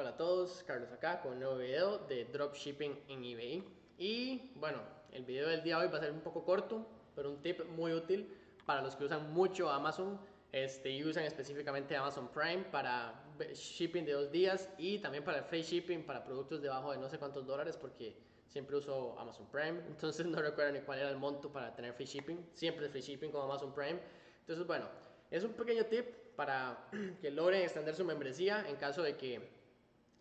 Hola a todos, Carlos acá con un nuevo video de dropshipping en eBay. Y bueno, el video del día de hoy va a ser un poco corto, pero un tip muy útil para los que usan mucho Amazon y usan específicamente Amazon Prime para shipping de 2 días y también para el free shipping para productos debajo de no sé cuántos dólares, porque siempre uso Amazon Prime, entonces no recuerdo ni cuál era el monto para tener free shipping. Siempre es free shipping con Amazon Prime. Entonces bueno, es un pequeño tip para que logren extender su membresía en caso de que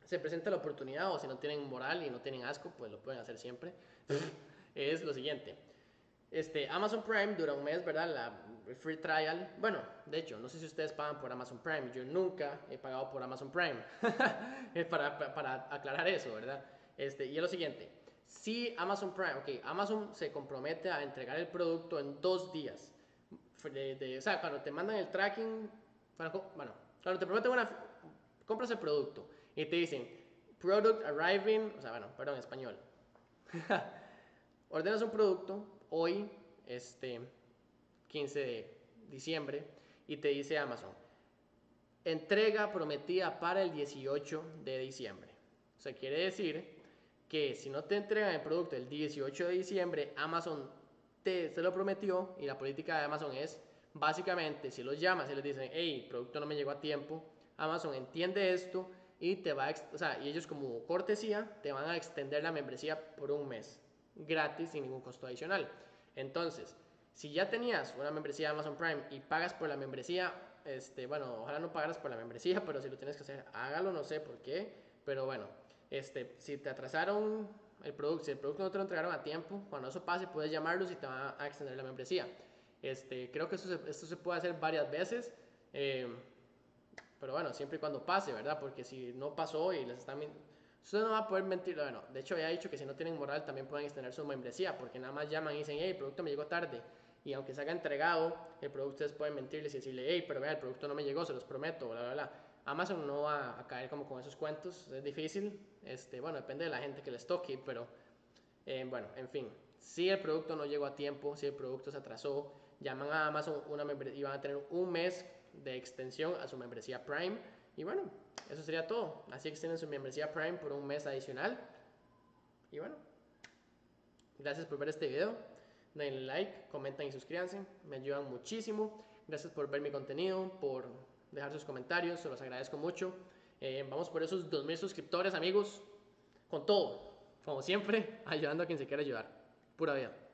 se presenta la oportunidad, o si no tienen moral y no tienen asco, pues lo pueden hacer siempre. Es lo siguiente: Amazon Prime dura un mes, ¿verdad? El free trial. Bueno, de hecho, no sé si ustedes pagan por Amazon Prime. Yo nunca he pagado por Amazon Prime. para aclarar eso, ¿verdad? Y es lo siguiente: si Amazon Prime, ok, Amazon se compromete a entregar el producto en 2 días. O sea, cuando te mandan el tracking, bueno, cuando te prometen compras el producto y te dicen product arriving, o sea, bueno, perdón, español. Ordenas un producto hoy, 15 de diciembre, y te dice Amazon, entrega prometida para el 18 de diciembre. O sea, quiere decir que si no te entregan el producto el 18 de diciembre, Amazon se lo prometió, y la política de Amazon es, básicamente, si los llamas y les dicen, hey, el producto no me llegó a tiempo, Amazon entiende esto y te va a, o sea, y ellos como cortesía te van a extender la membresía por un mes, gratis, sin ningún costo adicional. Entonces, si ya tenías una membresía de Amazon Prime y pagas por la membresía, bueno, ojalá no pagaras por la membresía, pero si lo tienes que hacer, hágalo, no sé por qué, pero bueno, si te atrasaron el producto, si el producto no te lo entregaron a tiempo, cuando eso pase puedes llamarlos y te van a extender la membresía. Creo que esto se puede hacer varias veces, pero bueno, siempre y cuando pase, ¿verdad? Porque si no pasó y les están ustedes no van a poder mentir. Bueno, de hecho había dicho que si no tienen moral también pueden extender su membresía, porque nada más llaman y dicen, hey, el producto me llegó tarde, y aunque se haya entregado el producto, ustedes pueden mentirles y decirle, hey, pero vea, el producto no me llegó, se los prometo, bla, bla, bla. Amazon no va a caer como con esos cuentos, es difícil, bueno, depende de la gente que les toque, pero bueno, en fin, si el producto no llegó a tiempo, si el producto se atrasó, llaman a Amazon y van a tener un mes de extensión a su membresía Prime. Y bueno, eso sería todo. Así extienden su membresía Prime por un mes adicional. Y bueno, gracias por ver este video. Denle like, comenten y suscríbanse, me ayudan muchísimo. Gracias por ver mi contenido, por dejar sus comentarios, se los agradezco mucho. Vamos por esos 2000 suscriptores, amigos, con todo, como siempre, ayudando a quien se quiera ayudar. Pura vida.